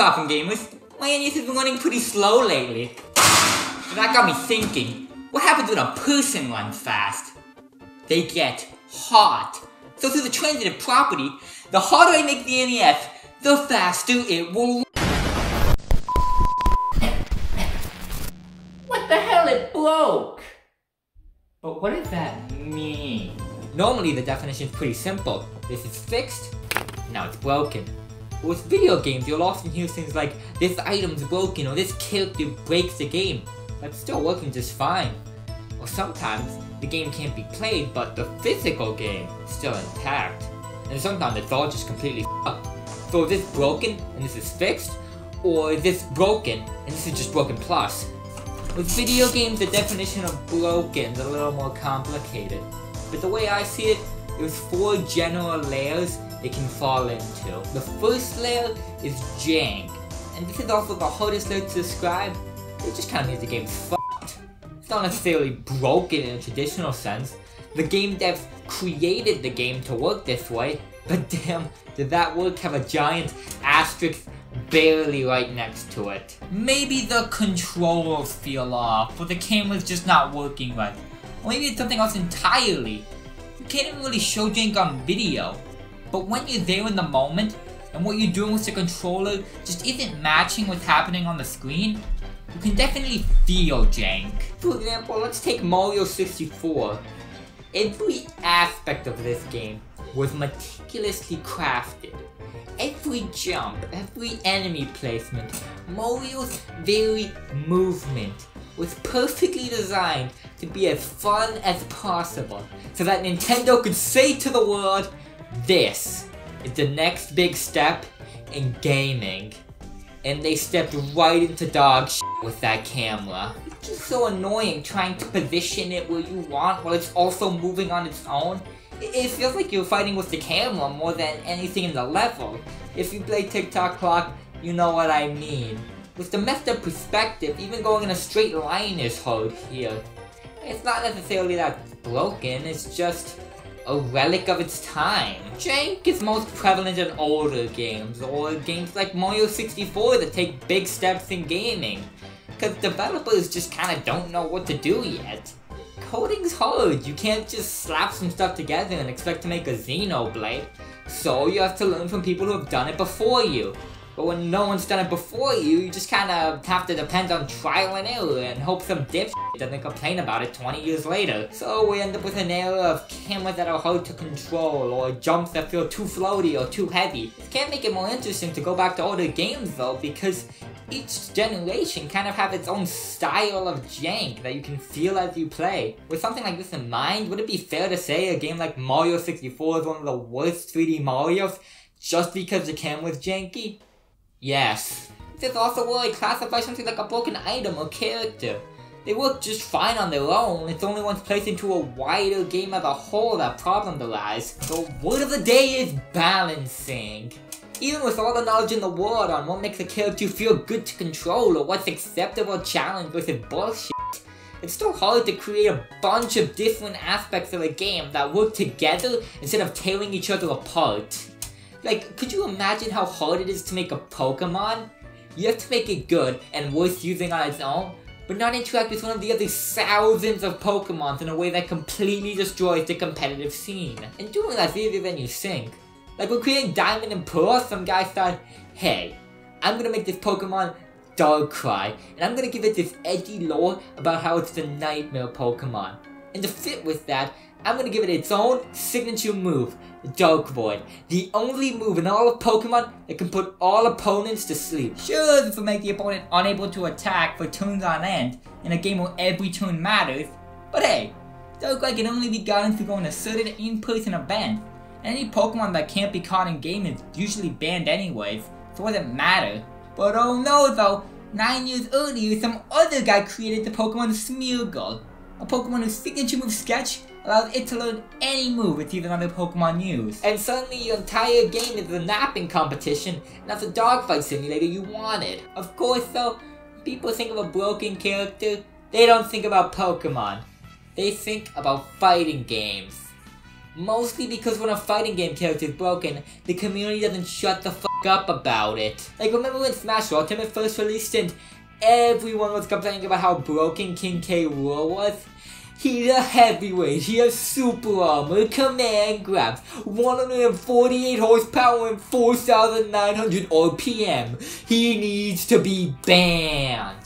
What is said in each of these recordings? up, gamers. My NES has been running pretty slow lately. And that got me thinking, what happens when a person runs fast? They get hot. So through the transitive property, the harder I make the NES, the faster it will. What the hell, it broke! But what does that mean? Normally the definition is pretty simple. This is fixed, now it's broken. But with video games, you'll often hear things like, this item's broken, or this character breaks the game. That's still working just fine. Or sometimes, the game can't be played, but the physical game is still intact. And sometimes it's all just completely f***ed. So is this broken, and this is fixed? Or is this broken, and this is just broken plus? With video games, the definition of broken is a little more complicated. But the way I see it, there's four general layers it can fall into. The first layer is jank, and this is also the hardest layer to describe. It just kind of means the game's f***ed. It's not necessarily broken in a traditional sense. The game devs created the game to work this way, but damn, did that work have a giant asterisk barely right next to it. Maybe the controls feel off, or the camera's just not working right. Or maybe it's something else entirely. You can't even really show jank on video. But when you're there in the moment, and what you're doing with the controller just isn't matching what's happening on the screen, you can definitely feel jank. For example, let's take Mario 64. Every aspect of this game was meticulously crafted. Every jump, every enemy placement, Mario's very movement was perfectly designed to be as fun as possible, so that Nintendo could say to the world, this is the next big step in gaming. And they stepped right into dog shit with that camera. It's just so annoying trying to position it where you want while it's also moving on its own. It feels like you're fighting with the camera more than anything in the level. If you play TikTok Clock, you know what I mean. With the messed up perspective, even going in a straight line is hard here. It's not necessarily that broken, it's just a relic of its time. Jank is most prevalent in older games, or games like Mario 64 that take big steps in gaming, because developers just kinda don't know what to do yet. Coding's hard, you can't just slap some stuff together and expect to make a Xenoblade, so you have to learn from people who have done it before you. But when no one's done it before you, you just kinda have to depend on trial and error and hope some dipshit doesn't complain about it 20 years later. So we end up with an era of cameras that are hard to control, or jumps that feel too floaty or too heavy. It can't make it more interesting to go back to older games though, because each generation kind of have its own style of jank that you can feel as you play. With something like this in mind, would it be fair to say a game like Mario 64 is one of the worst 3D Marios just because the camera's janky? Yes. This is also where I classify something like a broken item or character. They work just fine on their own, it's only once placed into a wider game as a whole that problems arise. The word of the day is balancing. Even with all the knowledge in the world on what makes a character feel good to control or what's acceptable challenge versus bullshit, it's still hard to create a bunch of different aspects of a game that work together instead of tearing each other apart. Like, could you imagine how hard it is to make a Pokemon? You have to make it good and worth using on its own, but not interact with one of the other thousands of Pokemons in a way that completely destroys the competitive scene. And doing that's easier than you think. Like when creating Diamond and Pearl, some guy thought, hey, I'm gonna make this Pokemon Darkrai, and I'm gonna give it this edgy lore about how it's the nightmare Pokemon. And to fit with that, I'm gonna give it its own signature move, Dark Void, the only move in all of Pokemon that can put all opponents to sleep. Sure, this will make the opponent unable to attack for turns on end in a game where every turn matters, but hey, Darkrai can only be gotten through going to certain in-person events, and any Pokemon that can't be caught in game is usually banned anyways, so it doesn't matter. But oh no though, 9 years earlier some other guy created the Pokemon Smeargle, a Pokemon whose signature move Sketch allows it to learn any move it's even other Pokemon use. And suddenly your entire game is a napping competition, and that's a dogfight simulator you wanted. Of course though, people think of a broken character, they don't think about Pokemon. They think about fighting games. Mostly because when a fighting game character is broken, the community doesn't shut the f up about it. Like, remember when Smash Ultimate first released and everyone was complaining about how broken King K. Rool was? He's a heavyweight, he has super armor, command grabs, 148 horsepower and 4,900 RPM. He needs to be banned.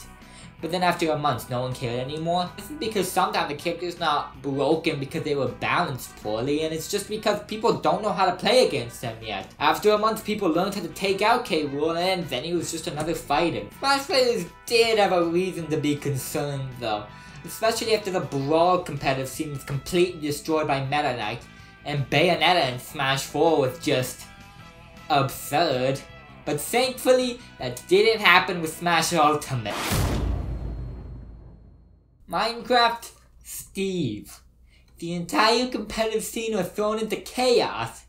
But then after a month, no one cared anymore. This is because sometimes the character's not broken because they were balanced poorly, and it's just because people don't know how to play against them yet. After a month, people learned how to take out K. Rool, and then he was just another fighter. Smash players did have a reason to be concerned though, especially after the Brawl competitive scene was completely destroyed by Meta Knight, and Bayonetta in Smash 4 was just absurd. But thankfully, that didn't happen with Smash Ultimate. Minecraft Steve. The entire competitive scene was thrown into chaos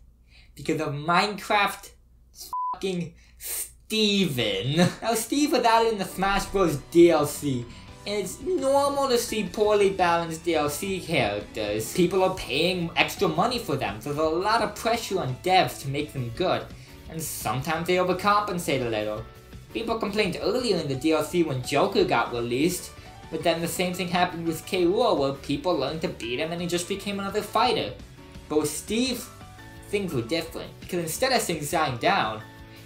because of Minecraft fucking Steven. Now Steve was added in the Smash Bros DLC, and it's normal to see poorly balanced DLC characters. People are paying extra money for them, so there's a lot of pressure on devs to make them good, and sometimes they overcompensate a little. People complained earlier in the DLC when Joker got released, but then the same thing happened with K. Rool, where people learned to beat him and he just became another fighter. But with Steve, things were different, because instead of things dying down,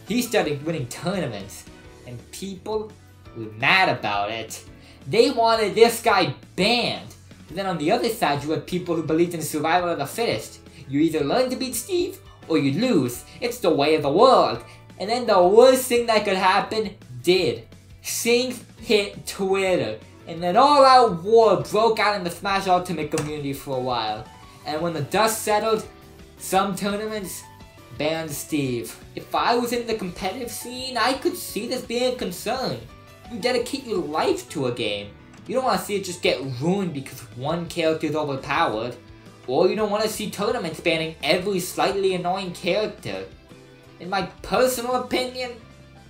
he started winning tournaments, and people were mad about it. They wanted this guy banned. But then on the other side, you had people who believed in survival of the fittest. You either learn to beat Steve, or you lose. It's the way of the world. And then the worst thing that could happen did. Things hit Twitter, and an all-out war broke out in the Smash Ultimate community for a while. And when the dust settled, some tournaments banned Steve. If I was in the competitive scene, I could see this being a concern. You dedicate your life to a game. You don't want to see it just get ruined because one character is overpowered. Or you don't want to see tournaments banning every slightly annoying character. In my personal opinion,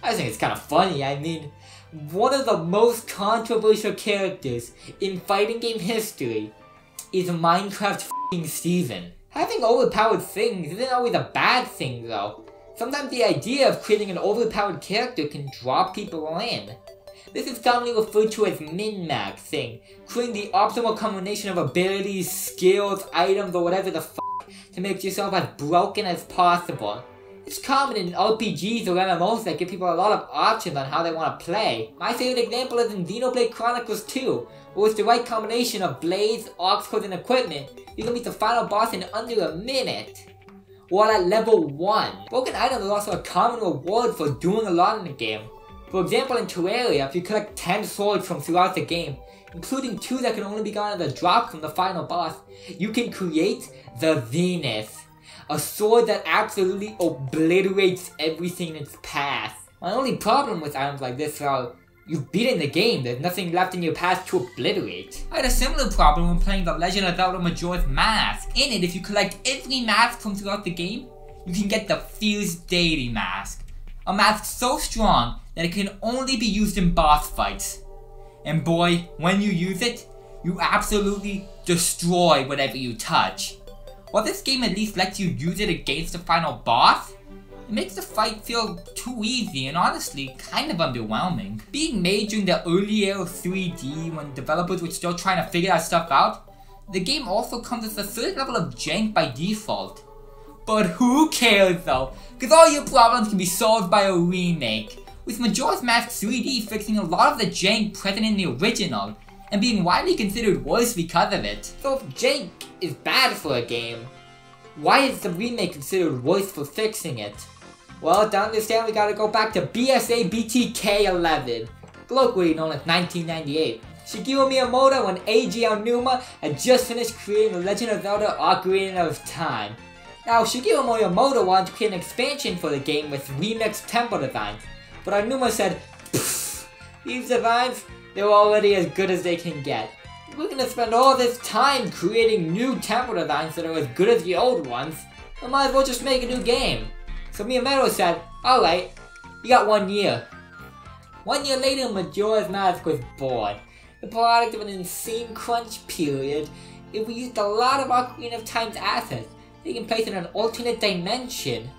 I think it's kind of funny. I mean, one of the most controversial characters in fighting game history is Minecraft f***ing Steven. Having overpowered things isn't always a bad thing though. Sometimes the idea of creating an overpowered character can draw people in. This is commonly referred to as min-maxing, creating the optimal combination of abilities, skills, items, or whatever the f*** to make yourself as broken as possible. It's common in RPGs or MMOs that give people a lot of options on how they want to play. My favorite example is in Xenoblade Chronicles 2, where with the right combination of blades, ox cords, and equipment, you can beat the final boss in under a minute. While at level 1. Broken items are also a common reward for doing a lot in the game. For example, in Terraria, if you collect 10 swords from throughout the game, including 2 that can only be gotten as a drop from the final boss, you can create the Venus, a sword that absolutely obliterates everything in its path. My only problem with items like this are, you've beaten the game, there's nothing left in your path to obliterate. I had a similar problem when playing The Legend of Zelda Majora's Mask. In it, if you collect every mask from throughout the game, you can get the Fierce Deity Mask, a mask so strong that it can only be used in boss fights. And boy, when you use it, you absolutely destroy whatever you touch. While this game at least lets you use it against the final boss, it makes the fight feel too easy and honestly kind of underwhelming. Being made during the early era of 3D when developers were still trying to figure that stuff out, the game also comes with a certain level of jank by default. But who cares though, because all your problems can be solved by a remake. With Majora's Mask 3D fixing a lot of the jank present in the original, and being widely considered worse because of it. So if jank is bad for a game, why is the remake considered worse for fixing it? Well, to understand, we gotta go back to BSA BTK11, colloquially known as 1998. Shigeru Miyamoto and Eiji Aonuma had just finished creating The Legend of Zelda Ocarina of Time. Now, Shigeru Miyamoto wanted to create an expansion for the game with remixed tempo designs, but Aonuma said, these designs, they're already as good as they can get. We're gonna spend all this time creating new temple designs that are as good as the old ones. We might as well just make a new game. So Miyamoto said, alright, you got 1 year. 1 year later, Majora's Mask was born, the product of an insane crunch period. It reused a lot of Ocarina of Time's assets, taking place in an alternate dimension.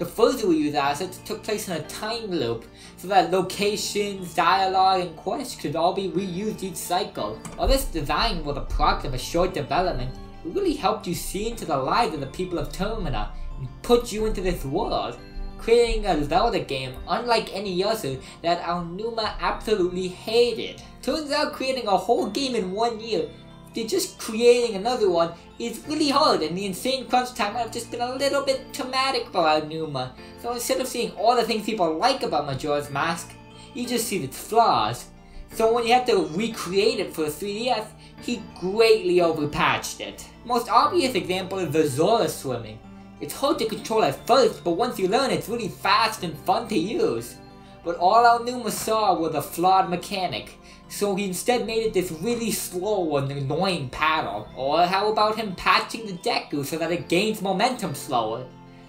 The further we use assets took place in a time loop, so that locations, dialogue, and quests could all be reused each cycle. While this design was a product of a short development, it really helped you see into the lives of the people of Termina and put you into this world, creating a Zelda game unlike any other that Aonuma absolutely hated. Turns out creating a whole game in 1 year, they're just creating another one, is really hard, and the insane crunch time might have just been a little bit traumatic for Aonuma. So instead of seeing all the things people like about Majora's Mask, you just see its flaws. So when you have to recreate it for the 3DS, he greatly overpatched it. Most obvious example is the Zora swimming. It's hard to control at first, but once you learn it's really fast and fun to use. But all Aonuma saw was a flawed mechanic, so he instead made it this really slow and annoying paddle. Or how about him patching the Deku so that it gains momentum slower?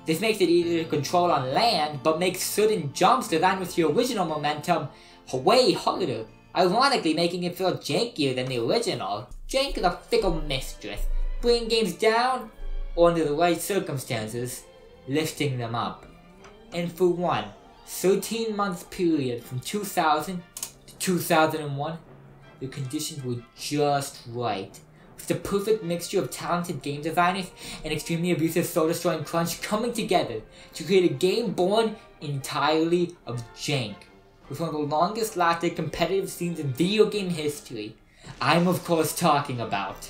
This makes it easier to control on land, but makes certain jumps designed with your original momentum way harder, ironically making it feel jankier than the original. Jank is a fickle mistress, bringing games down, or under the right circumstances, lifting them up. And for one 13-month period from 2000 to 2001, the conditions were just right, with the perfect mixture of talented game designers and extremely abusive soul-destroying crunch coming together to create a game born entirely of Jank, with one of the longest-lasting competitive scenes in video game history. I'm of course talking about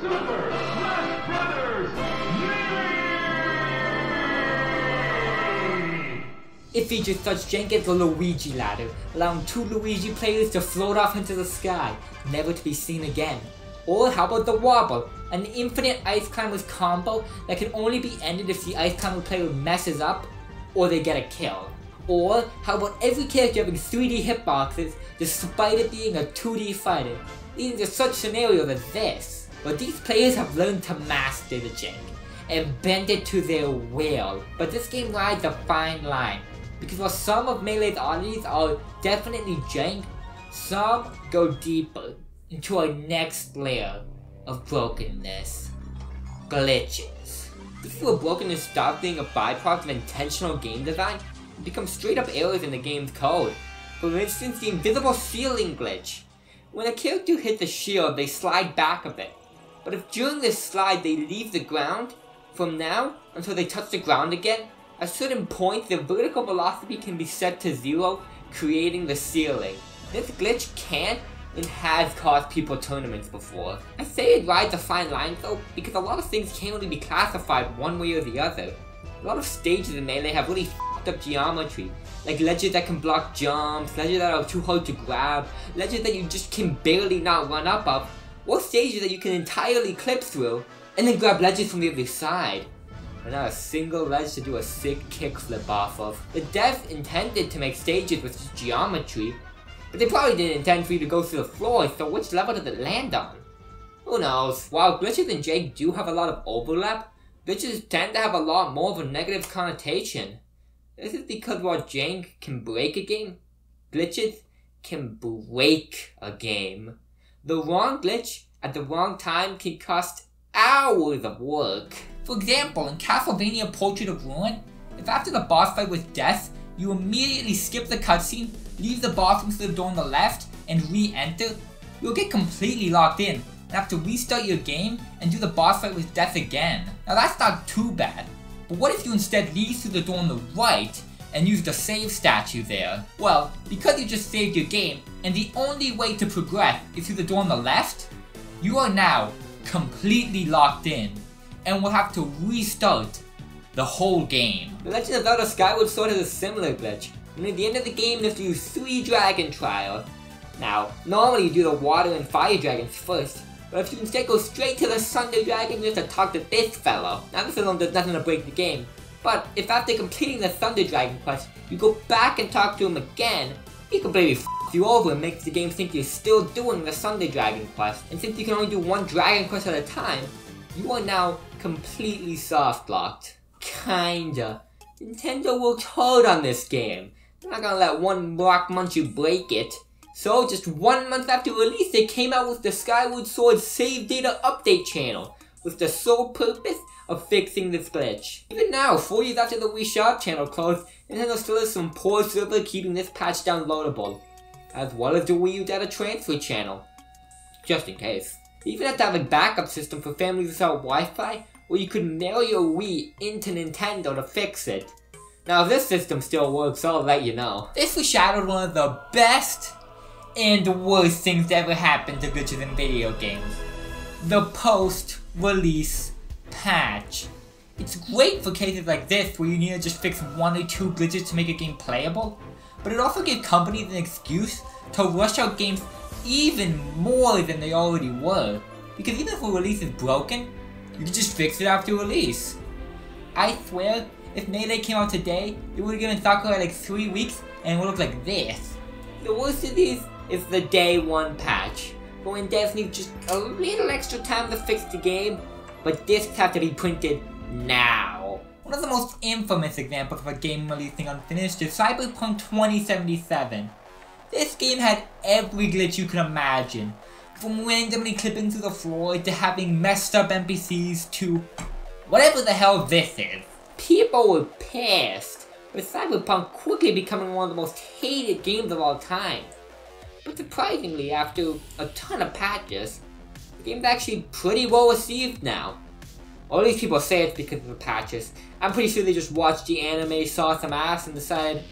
Super Smash Bros. Melee! It features such jank as the Luigi ladder, allowing two Luigi players to float off into the sky, never to be seen again. Or how about the wobble, an infinite ice climbers combo that can only be ended if the ice climber player messes up or they get a kill. Or how about every character having 3D hitboxes despite it being a 2D fighter, leading to such scenarios as this. But these players have learned to master the jank, and bend it to their will. But this game rides a fine line, because while some of Melee's oddities are definitely jank, some go deeper into a next layer of brokenness. Glitches. This is where brokenness stops being a byproduct of intentional game design and becomes straight up errors in the game's code. For instance, the invisible ceiling glitch. When a character hits a shield, they slide back a bit. But if during this slide they leave the ground, from now until they touch the ground again, at certain points their vertical velocity can be set to zero, creating the ceiling. This glitch can and has caused people tournaments before. I say it rides a fine line though, because a lot of things can't really be classified one way or the other. A lot of stages in Melee have really f***ed up geometry, like ledges that can block jumps, ledges that are too hard to grab, ledges that you just can barely not run up of, or stages that you can entirely clip through, and then grab ledges from the other side, but not a single ledge to do a sick kickflip off of. The devs intended to make stages with just geometry, but they probably didn't intend for you to go through the floor, so which level did it land on? Who knows? While glitches and jank do have a lot of overlap, glitches tend to have a lot more of a negative connotation. This is because while jank can break a game, glitches can break a game. The wrong glitch at the wrong time can cost hours of work. For example, in Castlevania Portrait of Ruin, if after the boss fight with Death, you immediately skip the cutscene, leave the bathroom to the door on the left, and re-enter, you'll get completely locked in and have to restart your game and do the boss fight with Death again. Now that's not too bad. But what if you instead lead through the door on the right and use the save statue there? Well, because you just saved your game and the only way to progress is through the door on the left, you are now completely locked in and will have to restart the whole game. The Legend of Zelda Skyward Sword has a similar glitch, and at the end of the game you have to use 3 dragon trials. Now, normally you do the water and fire dragons first, but if you instead go straight to the Thunder Dragon, you have to talk to this fellow. Now this alone does nothing to break the game, but if after completing the Thunder Dragon quest, you go back and talk to him again, he completely f***s you over and makes the game think you're still doing the Thunder Dragon quest. And since you can only do one Dragon quest at a time, you are now completely soft-locked. Kinda. Nintendo worked hard on this game. They're not gonna let one rock muncher break it. So, just 1 month after release, they came out with the Skyward Sword Save Data Update channel, with the sole purpose of fixing this glitch. Even now, 4 years after the Wii Shop channel closed, Nintendo still has some poor server keeping this patch downloadable, as well as the Wii U data transfer channel, just in case. You even have to have a backup system for families without Wi-Fi, or you could mail your Wii into Nintendo to fix it. Now if this system still works, I'll let you know. This foreshadowed one of the best and worst things that ever happened to glitches in video games: the post-release patch. It's great for cases like this where you need to just fix one or two glitches to make a game playable, but it also gives companies an excuse to rush out games even more than they already were, because even if a release is broken, you can just fix it after release. I swear, if Melee came out today, it would've given Sakurai like 3 weeks and it would look like this. The worst of these is the day one patch, but when devs need just a little extra time to fix the game, but discs have to be printed now. One of the most infamous examples of a game releasing unfinished is Cyberpunk 2077. This game had every glitch you can imagine, from randomly clipping through the floor to having messed up NPCs to whatever the hell this is. People were pissed, with Cyberpunk quickly becoming one of the most hated games of all time. But surprisingly, after a ton of patches, the game's actually pretty well received now. Or at least people say it's because of the patches. I'm pretty sure they just watched the anime, saw some ass, and decided,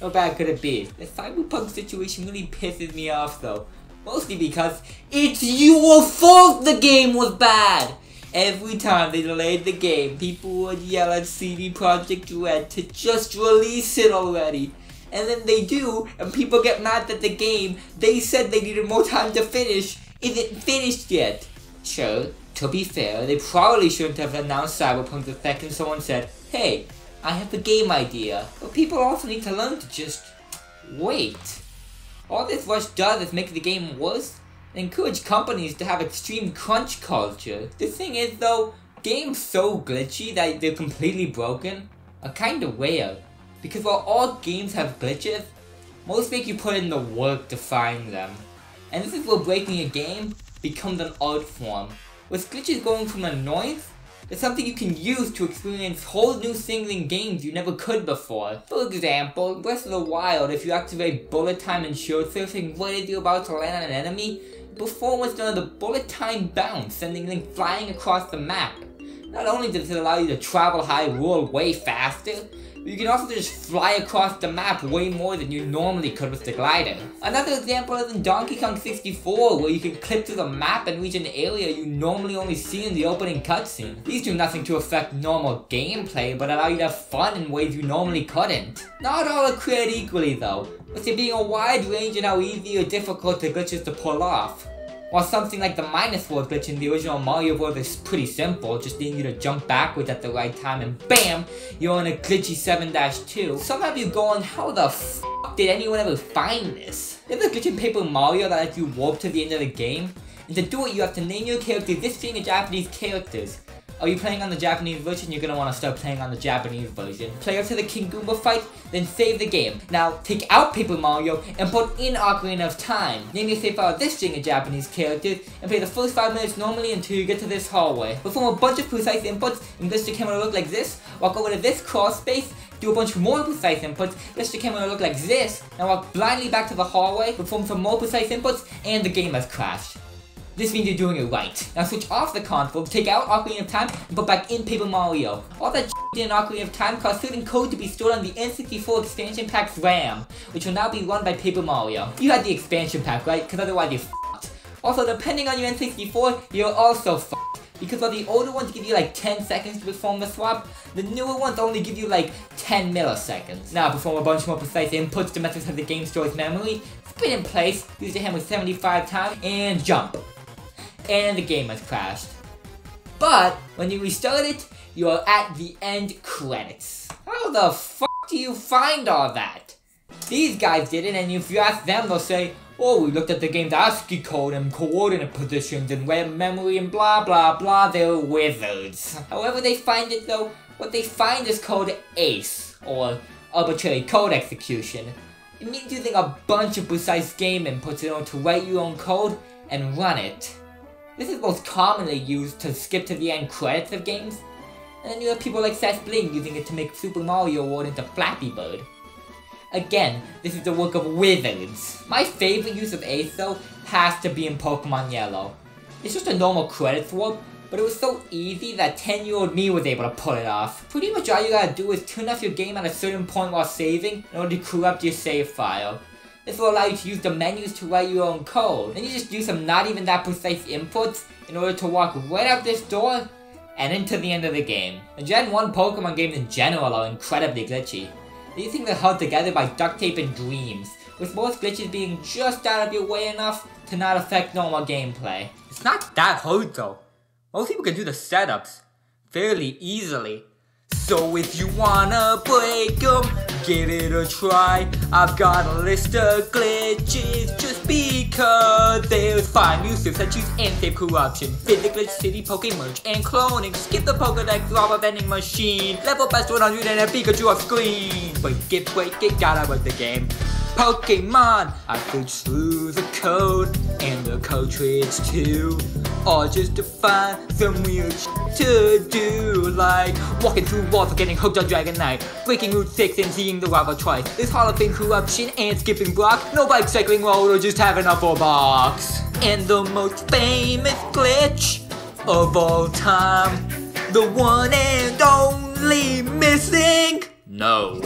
how bad could it be? The Cyberpunk situation really pisses me off though. Mostly because it's your fault the game was bad! Every time they delayed the game, people would yell at CD Projekt Red to just release it already. And then they do, and people get mad that the game they said they needed more time to finish isn't finished yet. Sure, to be fair, they probably shouldn't have announced Cyberpunk the second someone said, "Hey, I have a game idea." But people also need to learn to just wait. All this rush does is make the game worse and encourage companies to have extreme crunch culture. The thing is though, games so glitchy that they're completely broken are kinda rare, because while all games have glitches, most make you put in the work to find them. And this is where breaking a game becomes an art form, with glitches going from annoyance to something you can use to experience whole new things in games you never could before. For example, Breath of the Wild, if you activate bullet time and shield surfing right as you're about to land on an enemy, before was done the bullet time bounce, sending them flying across the map. Not only does it allow you to travel Hyrule way faster, but you can also just fly across the map way more than you normally could with the glider. Another example is in Donkey Kong 64, where you can clip through the map and reach an area you normally only see in the opening cutscene. These do nothing to affect normal gameplay, but allow you to have fun in ways you normally couldn't. Not all are created equally though, with there being a wide range in how easy or difficult the glitch is to pull off. While something like the minus world glitch in the original Mario Bros is pretty simple, just needing you to jump backwards at the right time and BAM! You're in a glitchy 7-2. Some of you going, how the f*** did anyone ever find this? There's a glitch in Paper Mario that lets you warp to the end of the game, and to do it you have to name your character this being a Japanese characters. Are you playing on the Japanese version? You're gonna wanna start playing on the Japanese version. Play up to the King Goomba fight, then save the game. Now, take out Paper Mario and put in Ocarina of Time. Name your save file this string of Japanese characters, and play the first 5 minutes normally until you get to this hallway. Perform a bunch of precise inputs, and glitch the camera to look like this, walk over to this crawl space, do a bunch more precise inputs, glitch the camera to look like this, now walk blindly back to the hallway, perform some more precise inputs, and the game has crashed. This means you're doing it right. Now switch off the console, take out Ocarina of Time, and put back in Paper Mario. All that in Ocarina of Time caused certain code to be stored on the N64 expansion pack's RAM, which will now be run by Paper Mario. You had the expansion pack, right? Because otherwise you're f***ed. Also, depending on your N64, you're also f***ed. Because while the older ones give you like 10 seconds to perform the swap, the newer ones only give you like 10 milliseconds. Now perform a bunch more precise inputs to mess with the game store's memory, spin in place, use your hammer 75 times, and jump. And the game has crashed. But when you restart it, you are at the end credits. How the f*** do you find all that? These guys did it, and if you ask them, they'll say, "Oh, we looked at the game's ASCII code and coordinate positions and RAM memory and blah blah blah, they're wizards." However they find it though, what they find is called ACE, or Arbitrary Code Execution. It means using a bunch of precise game inputs in order to write your own code and run it. This is most commonly used to skip to the end credits of games, And then you have people like Seth Bling using it to make Super Mario World into Flappy Bird. Again, this is the work of wizards. My favorite use of ACE though has to be in Pokemon Yellow. It's just a normal credits warp, but it was so easy that 10-year-old me was able to pull it off. Pretty much all you gotta do is turn off your game at a certain point while saving in order to corrupt your save file. This will allow you to use the menus to write your own code. Then you just do some not even that precise inputs in order to walk right out this door and into the end of the game. The Gen 1 Pokemon games in general are incredibly glitchy. These things are held together by duct tape and dreams, with most glitches being just out of your way enough to not affect normal gameplay. It's not that hard though. Most people can do the setups fairly easily. So if you wanna break 'em, give it a try. I've got a list of glitches just because there's 5 new suits that use in-save corruption, physical city poke merge and cloning, skip the Pokedex, lava vending machine, level best 100 and a Pikachu off screen. Break it, gotta break the game. Pokemon! I played through the code and the cartridge too, all just to find some weird shit to do, like walking through walls or getting hooked on Dragonite, breaking Route 6 and seeing the lava twice, this Hall of Fame corruption and skipping block, no bike cycling road or just having a full box. And the most famous glitch of all time, the one and only missing... no.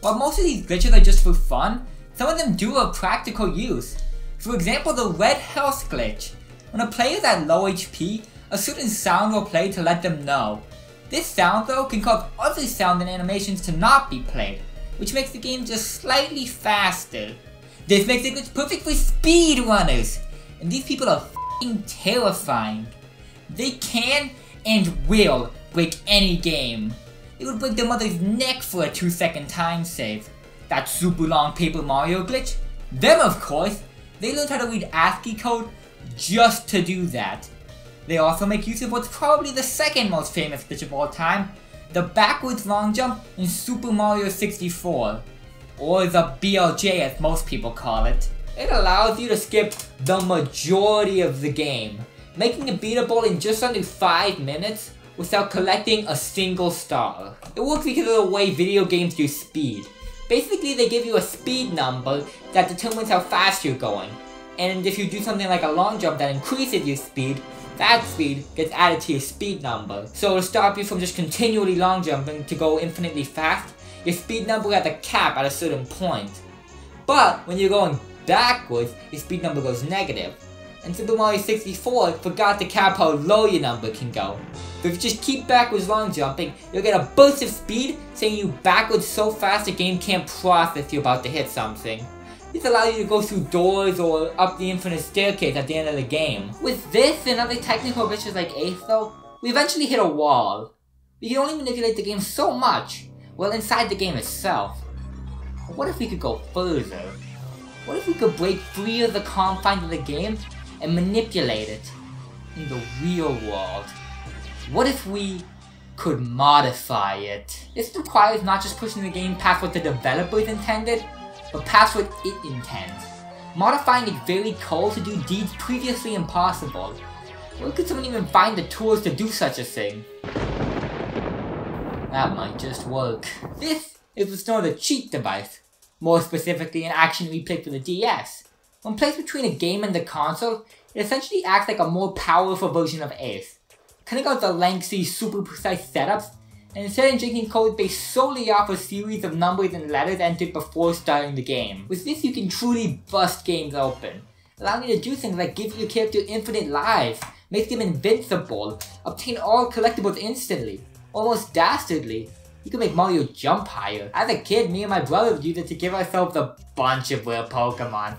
While most of these glitches are just for fun, some of them do have practical use. For example, the red health glitch. When a player is at low HP, a certain sound will play to let them know. This sound though can cause other sound and animations to not be played, which makes the game just slightly faster. This makes the glitch perfect for speedrunners, and these people are f***ing terrifying. They can and will break any game. It would break their mother's neck for a 2-second time save. That super long Paper Mario glitch? Them, of course, they learned how to read ASCII code just to do that. They also make use of what's probably the second most famous glitch of all time, the backwards long jump in Super Mario 64, or the BLJ as most people call it. It allows you to skip the majority of the game, making it beatable in just under 5 minutes without collecting a single star. It works because of the way video games do speed. Basically, they give you a speed number that determines how fast you're going, and if you do something like a long jump that increases your speed, that speed gets added to your speed number. So to stop you from just continually long jumping to go infinitely fast, your speed number has a cap at a certain point. But when you're going backwards, your speed number goes negative. And Super Mario 64 forgot to cap how low your number can go. So if you just keep backwards long jumping, you'll get a burst of speed sending you backwards so fast the game can't process you're about to hit something. This allows you to go through doors or up the infinite staircase at the end of the game. With this and other technical glitches like Ace though, we eventually hit a wall. We can only manipulate the game so much, well inside the game itself. But what if we could go further? What if we could break free of the confines of the game and manipulate it in the real world? What if we could modify it? This requires not just pushing the game past what the developers intended, but past what it intends. Modifying its very code to do deeds previously impossible. Where could someone even find the tools to do such a thing? That might just work. This is what's known as a cheat device, more specifically an action replay for the DS. When placed between a game and the console, it essentially acts like a more powerful version of Ace, cutting out the lengthy, super precise setups, and instead injecting code based solely off a series of numbers and letters entered before starting the game. With this you can truly bust games open, allowing you to do things like give your character infinite lives, make them invincible, obtain all collectibles instantly, almost dastardly. You can make Mario jump higher. As a kid, me and my brother would use it to give ourselves a bunch of rare Pokemon,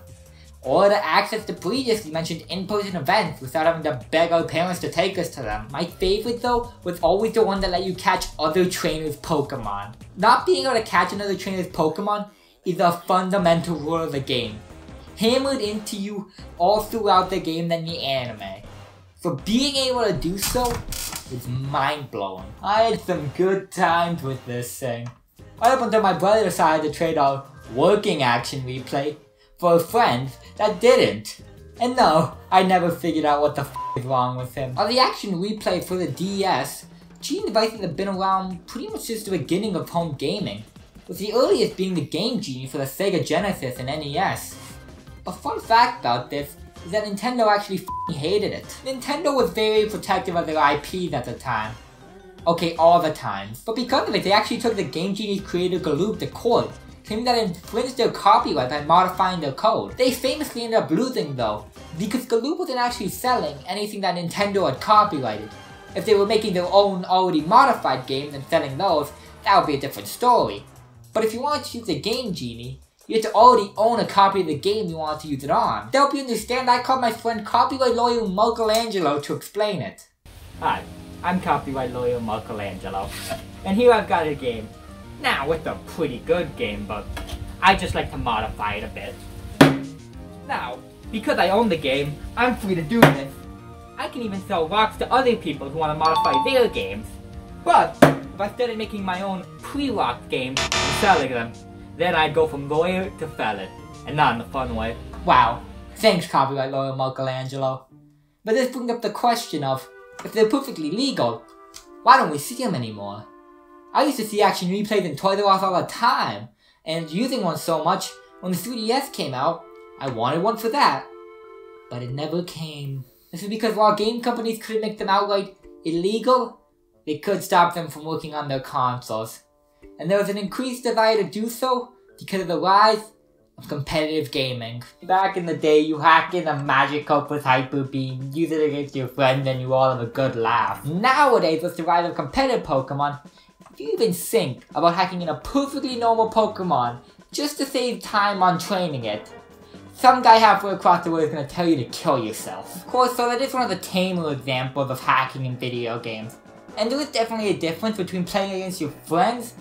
or to access the previously mentioned in-person events without having to beg our parents to take us to them. My favorite though was always the one that let you catch other trainers' Pokemon. Not being able to catch another trainer's Pokemon is a fundamental rule of the game, hammered into you all throughout the game and the anime. So being able to do so is mind-blowing. I had some good times with this thing, right up until my brother decided to trade our working action replay for friends that didn't. And no, I never figured out what the f is wrong with him. On the Action Replay for the DS, cheating devices have been around pretty much since the beginning of home gaming, with the earliest being the Game Genie for the Sega Genesis and NES. A fun fact about this is that Nintendo actually f***ing hated it. Nintendo was very protective of their IPs at the time. Okay, all the times. But because of it, they actually took the Game Genie's creator Galoob to court, claiming that it infringed their copyright by modifying their code. They famously ended up losing though, because Galoob wasn't actually selling anything that Nintendo had copyrighted. If they were making their own already modified games and selling those, that would be a different story. But if you wanted to use the Game Genie, you had to already own a copy of the game you wanted to use it on. To help you understand, I called my friend copyright lawyer Michelangelo to explain it. Hi, I'm copyright lawyer Michelangelo, and here I've got a game. Now, it's a pretty good game, but I just like to modify it a bit. Now, because I own the game, I'm free to do this. I can even sell rocks to other people who want to modify their games. But if I started making my own pre-rock games and selling them, then I'd go from lawyer to felon, and not in the fun way. Wow. Thanks, copyright lawyer Michelangelo. But this brings up the question of, if they're perfectly legal, why don't we see them anymore? I used to see Action Replays in Toys R Us all the time, and using one so much, when the 3DS came out, I wanted one for that. But it never came. This is because while game companies couldn't make them outright illegal, they could stop them from working on their consoles. And there was an increased desire to do so because of the rise of competitive gaming. Back in the day, you hacked in a Magikarp with Hyper Beam, use it against your friend, and you all have a good laugh. Nowadays, with the rise of competitive Pokemon, if you even think about hacking in a perfectly normal Pokemon just to save time on training it, some guy halfway across the world is going to tell you to kill yourself. Of course, so that is one of the tamer examples of hacking in video games. And there is definitely a difference between playing against your friends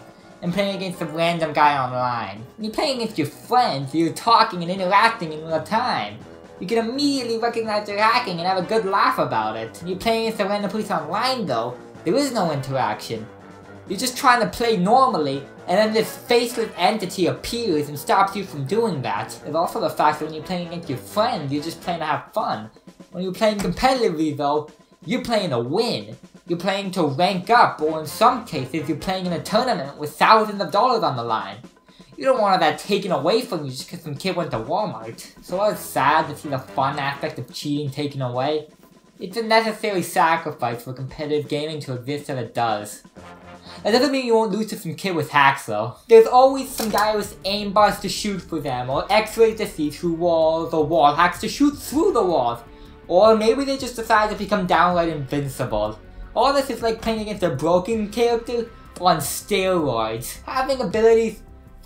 and playing against some random guy online. When you're playing against your friends, you're talking and interacting in real time. You can immediately recognize they're hacking and have a good laugh about it. When you're playing against a random person online though, there is no interaction. You're just trying to play normally, and then this faceless entity appears and stops you from doing that. There's also the fact that when you're playing against your friends, you're just playing to have fun. When you're playing competitively though, you're playing to win. You're playing to rank up, or in some cases, you're playing in a tournament with thousands of dollars on the line. You don't want that taken away from you just because some kid went to Walmart. So it's sad to see the fun aspect of cheating taken away. It's a necessary sacrifice for competitive gaming to exist, and it does. That doesn't mean you won't lose to some kid with hacks though. There's always some guy with aimbars to shoot for them, or x-rays to see through walls, or wall hacks to shoot through the walls. Or maybe they just decide to become downright invincible. All this is like playing against a broken character on steroids, having abilities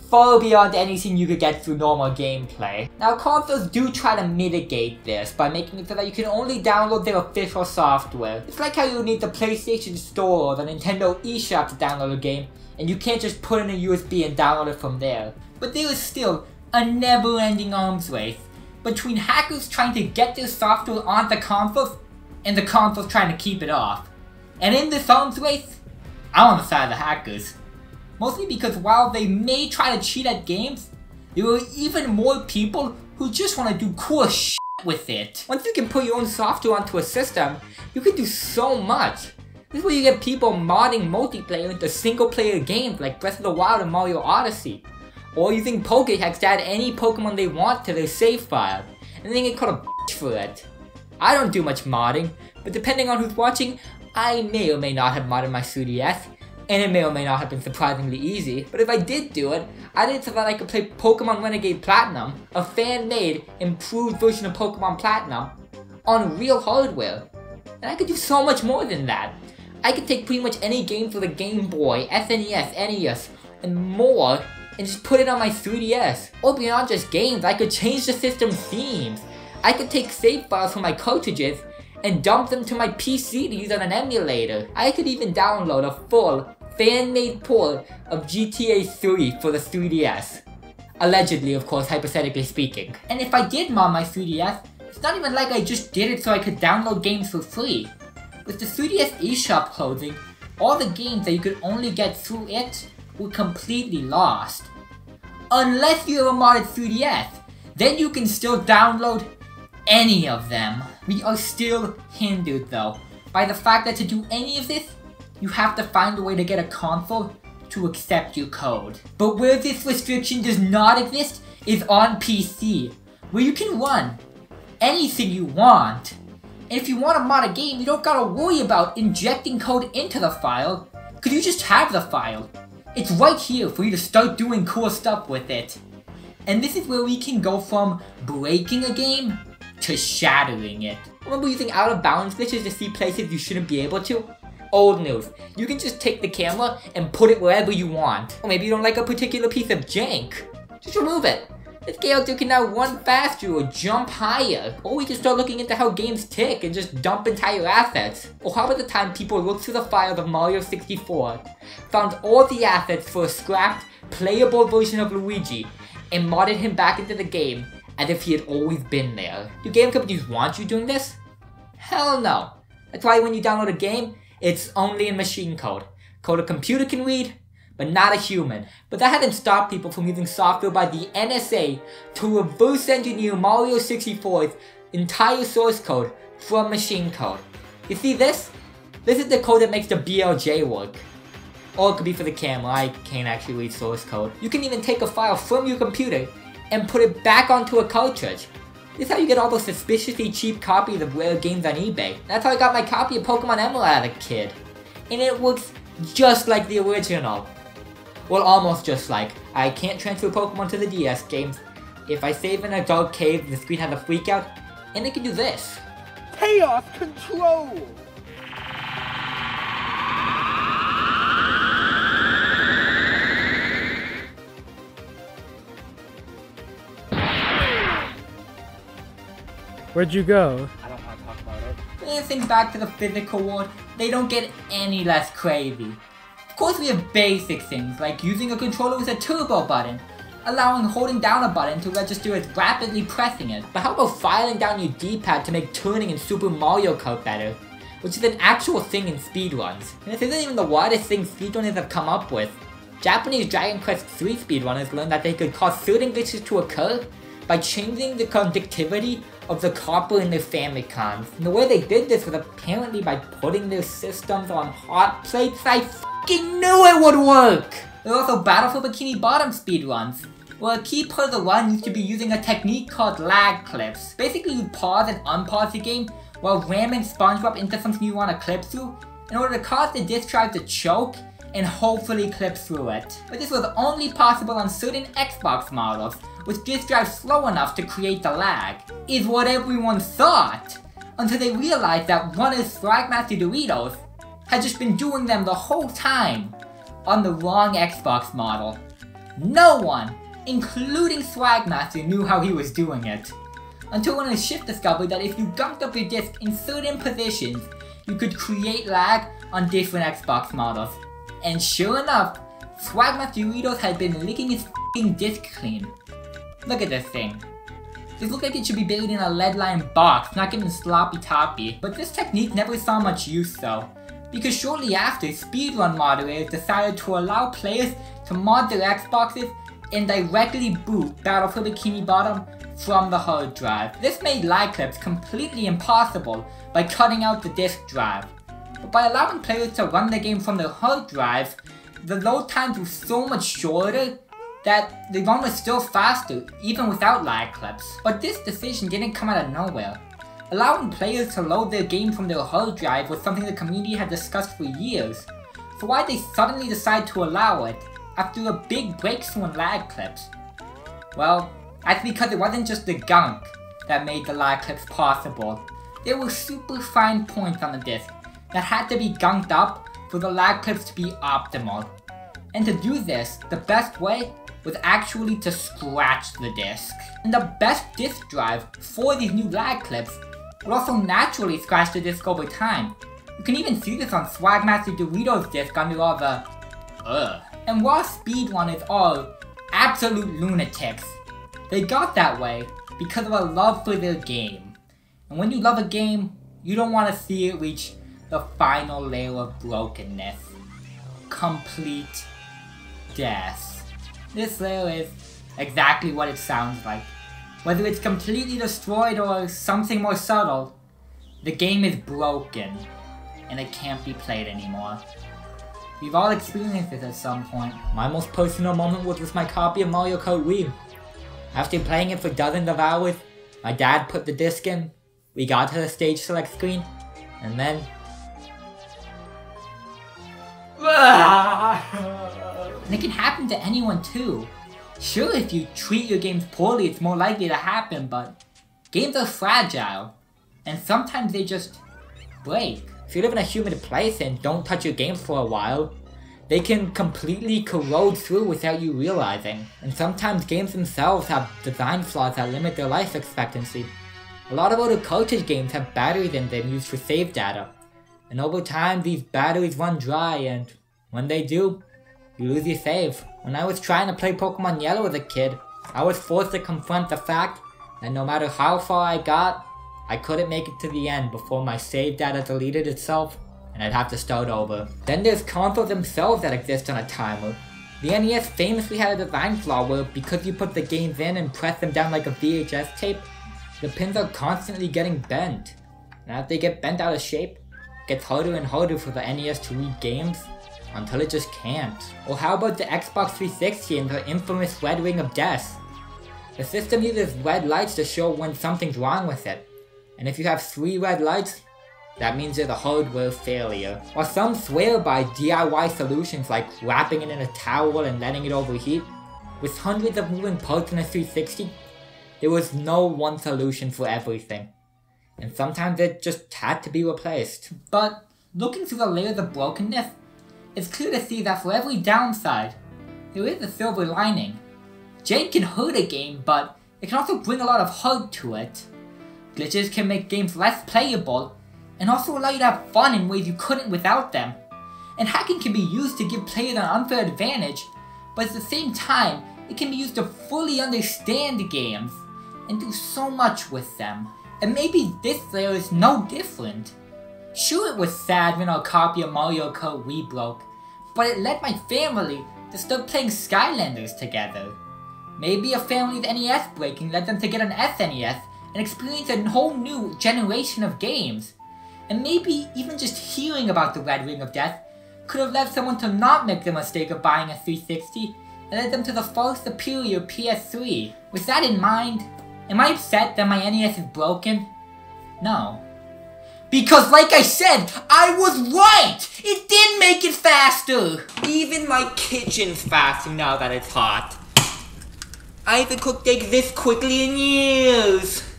far beyond anything you could get through normal gameplay. Now consoles do try to mitigate this by making it so that you can only download their official software. It's like how you need the PlayStation Store or the Nintendo eShop to download a game, and you can't just put in a USB and download it from there. But there is still a never-ending arms race between hackers trying to get their software onto the consoles and the consoles trying to keep it off. And in this arms race, I'm on the side of the hackers. Mostly because while they may try to cheat at games, there are even more people who just want to do cool shit with it. Once you can put your own software onto a system, you can do so much. This is where you get people modding multiplayer into single player games like Breath of the Wild and Mario Odyssey. Or using Pokédex to add any Pokemon they want to their save file, and then get called a bitch for it. I don't do much modding, but depending on who's watching, I may or may not have modded my 3DS, and it may or may not have been surprisingly easy, but if I did do it, I did so that I could play Pokemon Renegade Platinum, a fan-made, improved version of Pokemon Platinum, on real hardware. And I could do so much more than that. I could take pretty much any game for the Game Boy, SNES, NES, and more, and just put it on my 3DS. Or beyond just games, I could change the system themes. I could take save files from my cartridges and dump them to my PC to use on an emulator. I could even download a full, fan-made port of GTA 3 for the 3DS. Allegedly, of course, hypothetically speaking. And if I did mod my 3DS, it's not even like I just did it so I could download games for free. With the 3DS eShop closing, all the games that you could only get through it were completely lost. Unless you have a modded 3DS, then you can still download any of them. We are still hindered though by the fact that to do any of this, you have to find a way to get a console to accept your code. But where this restriction does not exist is on PC, where you can run anything you want. And if you want to mod a game, you don't gotta worry about injecting code into the file, because you just have the file. It's right here for you to start doing cool stuff with it. And this is where we can go from breaking a game to shattering it. Remember using out of bounds glitches to see places you shouldn't be able to? Old news. You can just take the camera and put it wherever you want. Or maybe you don't like a particular piece of jank. Just remove it. This character can now run faster or jump higher. Or we can start looking into how games tick and just dump entire assets. Or how about the time people looked through the files of Mario 64, found all the assets for a scrapped, playable version of Luigi, and modded him back into the game as if he had always been there. Do game companies want you doing this? Hell no. That's why when you download a game, it's only in machine code. Code a computer can read, but not a human. But that hadn't stopped people from using software by the NSA to reverse engineer Mario 64's entire source code from machine code. You see this? This is the code that makes the BLJ work. Or it could be for the camera, I can't actually read source code. You can even take a file from your computer and put it back onto a cartridge. This is how you get all those suspiciously cheap copies of rare games on eBay. That's how I got my copy of Pokemon Emerald as a kid. And it works just like the original. Well, almost just like. I can't transfer Pokemon to the DS games. If I save in a dark cave, the screen has a freakout, and it can do this. Chaos Control! Where'd you go? I don't want to talk about it. Dancing back to the physical world, they don't get any less crazy. Of course we have basic things like using a controller with a turbo button, allowing holding down a button to register as rapidly pressing it. But how about filing down your D-pad to make turning in Super Mario Kart better, which is an actual thing in speedruns. And this isn't even the widest thing speedrunners have come up with. Japanese Dragon Quest III speedrunners learned that they could cause certain glitches to occur by changing the conductivity of the copper in their Famicoms. And the way they did this was apparently by putting their systems on hot plates. I f***ing knew it would work! There are also Battle for Bikini Bottom speedruns, where a key part of the run used to be using a technique called lag clips. Basically, you pause and unpause the game while ramming SpongeBob into something you want to clip through in order to cause the disk drive to choke and hopefully clip through it. But this was only possible on certain Xbox models, with disk drives slow enough to create the lag, is what everyone thought, until they realized that runners Swagmaster Doritos had just been doing them the whole time on the wrong Xbox model. No one, including Swagmaster, knew how he was doing it, until one of the shift discovered that if you gunked up your disk in certain positions, you could create lag on different Xbox models. And sure enough, Swagmaster Doritos had been licking his f***ing disk clean. Look at this thing. This looks like it should be buried in a lead-lined box, not given sloppy-toppy. But this technique never saw much use though, because shortly after, speedrun moderators decided to allow players to mod their Xboxes and directly boot Battle for Bikini Bottom from the hard drive. This made lag clips completely impossible by cutting out the disk drive. But by allowing players to run the game from their hard drives, the load times were so much shorter that the run was still faster, even without lag clips. But this decision didn't come out of nowhere. Allowing players to load their game from their hard drive was something the community had discussed for years, so why they suddenly decide to allow it after a big breakthrough in lag clips? Well, that's because it wasn't just the gunk that made the lag clips possible. There were super fine points on the disc that had to be gunked up for the lag clips to be optimal. And to do this, the best way was actually to scratch the disk. And the best disk drive for these new lag clips would also naturally scratch the disk over time. You can even see this on Swagmaster Doritos' disk under all the ugh. And while speedrunners are absolute lunatics, they got that way because of a love for their game. And when you love a game, you don't want to see it reach the final layer of brokenness. Complete death. This layer is exactly what it sounds like. whether it's completely destroyed or something more subtle, the game is broken, and it can't be played anymore. We've all experienced this at some point. My most personal moment was with my copy of Mario Kart Wii. After playing it for dozens of hours, my dad put the disc in, we got to the stage select screen, and then... And it can happen to anyone too. Sure, if you treat your games poorly, it's more likely to happen, but games are fragile, and sometimes they just break. If you live in a humid place and don't touch your games for a while, they can completely corrode through without you realizing. And sometimes games themselves have design flaws that limit their life expectancy. A lot of older cartridge games have batteries in them used for save data. And over time, these batteries run dry, and when they do, you lose your save. When I was trying to play Pokemon Yellow as a kid, I was forced to confront the fact that no matter how far I got, I couldn't make it to the end before my save data deleted itself and I'd have to start over. Then there's consoles themselves that exist on a timer. The NES famously had a design flaw where because you put the games in and press them down like a VHS tape, the pins are constantly getting bent. And as they get bent out of shape, it gets harder and harder for the NES to read games until it just can't. Or how about the Xbox 360 and the infamous Red Ring of Death? The system uses red lights to show when something's wrong with it. And if you have 3 red lights, that means there's a hardware failure. While some swear by DIY solutions like wrapping it in a towel and letting it overheat, with hundreds of moving parts in a 360, there was no one solution for everything. And sometimes it just had to be replaced. But looking through the layers of brokenness, it's clear to see that for every downside, there is a silver lining. Jank can hurt a game, but it can also bring a lot of heart to it. Glitches can make games less playable, and also allow you to have fun in ways you couldn't without them. And hacking can be used to give players an unfair advantage, but at the same time, it can be used to fully understand games, and do so much with them. And maybe this layer is no different. Sure, it was sad when our copy of Mario Kart Wii broke, but it led my family to start playing Skylanders together. Maybe a family's NES breaking led them to get an SNES, and experience a whole new generation of games. And maybe even just hearing about the Red Ring of Death could have led someone to not make the mistake of buying a 360 and led them to the far superior PS3. With that in mind, am I upset that my NES is broken? No. Because like I said, I was right! It did make it faster! Even my kitchen's faster now that it's hot. I haven't cooked eggs this quickly in years!